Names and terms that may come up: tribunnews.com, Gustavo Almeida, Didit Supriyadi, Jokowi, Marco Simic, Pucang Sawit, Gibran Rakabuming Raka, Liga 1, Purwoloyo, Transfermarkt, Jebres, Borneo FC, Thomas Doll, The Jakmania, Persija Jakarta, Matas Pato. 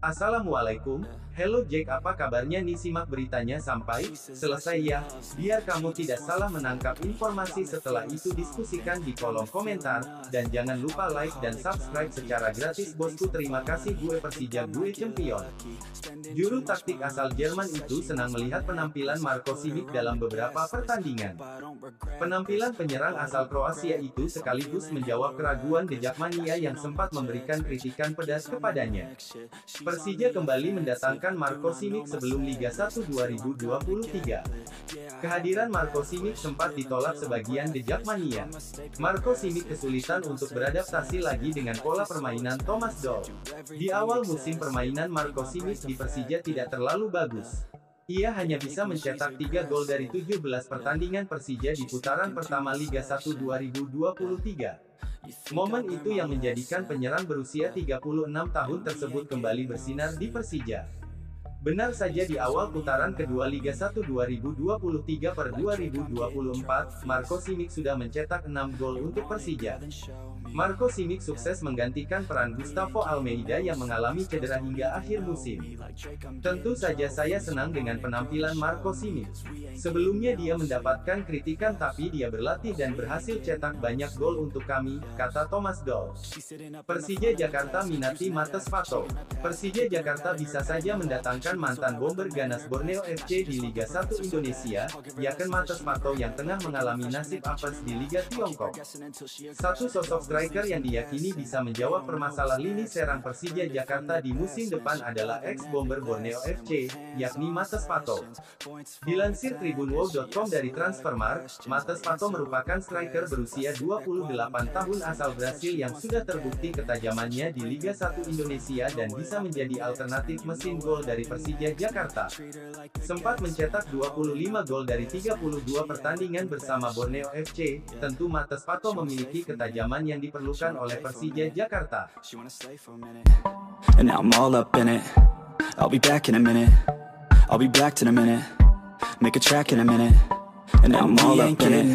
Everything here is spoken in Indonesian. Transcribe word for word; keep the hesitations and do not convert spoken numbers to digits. Assalamualaikum, hello Jack, apa kabarnya nih? Simak beritanya sampai selesai ya, biar kamu tidak salah menangkap informasi. Setelah itu diskusikan di kolom komentar, dan jangan lupa like dan subscribe secara gratis bosku. Terima kasih. Gue Persija, gue champion. Juru taktik asal Jerman itu senang melihat penampilan Marco Simic dalam beberapa pertandingan. Penampilan penyerang asal Kroasia itu sekaligus menjawab keraguan The Jakmania yang sempat memberikan kritikan pedas kepadanya. Persija kembali mendatangkan Marco Simic sebelum Liga satu dua ribu dua puluh tiga. Kehadiran Marco Simic sempat ditolak sebagian The Jakmania. Marco Simic kesulitan untuk beradaptasi lagi dengan pola permainan Thomas Doll. Di awal musim permainan Marco Simic di Persija tidak terlalu bagus. Ia hanya bisa mencetak tiga gol dari tujuh belas pertandingan Persija di putaran pertama Liga satu dua ribu dua puluh tiga. Momen itu yang menjadikan penyerang berusia tiga puluh enam tahun tersebut kembali bersinar di Persija. Benar saja di awal putaran kedua Liga satu dua ribu dua puluh tiga per dua ribu dua puluh empat, Marco Simic sudah mencetak enam gol untuk Persija. Marco Simic sukses menggantikan peran Gustavo Almeida yang mengalami cedera hingga akhir musim. Tentu saja saya senang dengan penampilan Marco Simic. Sebelumnya dia mendapatkan kritikan tapi dia berlatih dan berhasil cetak banyak gol untuk kami, kata Thomas Doll. Persija Jakarta minati Matas Pato. Persija Jakarta bisa saja mendatangkan mantan bomber ganas Borneo F C di Liga satu Indonesia, yakni Matas Pato yang tengah mengalami nasib apes di Liga Tiongkok. Satu sosok striker yang diyakini bisa menjawab permasalahan lini serang Persija Jakarta di musim depan adalah ex-bomber Borneo F C, yakni Matas Pato. Dilansir tribunnews dot com dari Transfermarkt, Matas Pato merupakan striker berusia dua puluh delapan tahun asal Brasil yang sudah terbukti ketajamannya di Liga satu Indonesia dan bisa menjadi alternatif mesin gol dari Persija Jakarta. Sempat mencetak dua puluh lima gol dari tiga puluh dua pertandingan bersama Borneo F C, tentu Matas Pato memiliki ketajaman yang diperlukan oleh Persija Jakarta. And now I'm all up in it. I'll be back in a minute. I'll be back in a minute. Make a track in a minute. And now I'm all up in it.